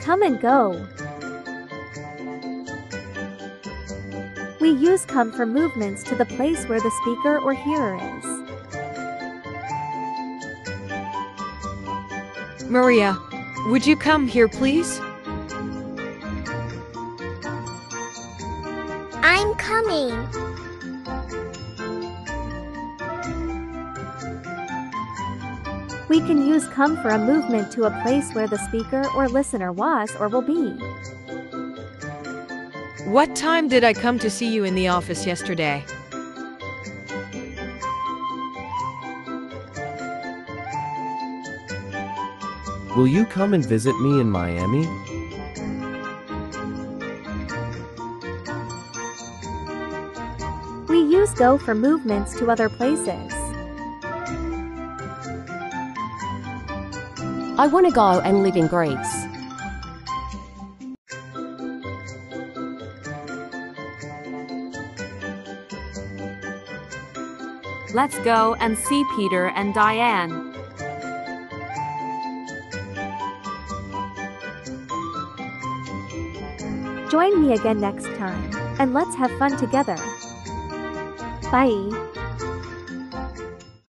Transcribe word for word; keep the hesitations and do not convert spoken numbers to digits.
Come and go. We use come for movements to the place where the speaker or hearer is. Maria, would you come here, please? I'm coming. We can use come for a movement to a place where the speaker or listener was or will be. What time did I come to see you in the office yesterday? Will you come and visit me in Miami? We use go for movements to other places. I want to go and live in Greece. Let's go and see Peter and Diane. Join me again next time, and let's have fun together. Bye.